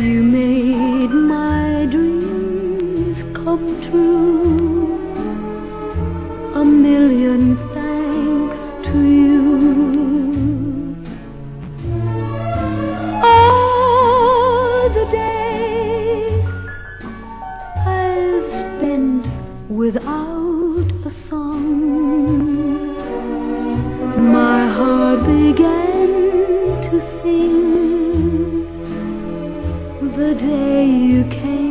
You made my dreams come true. A million thanks to you. All the days I've spent without a song, my heart began to sing the day you came.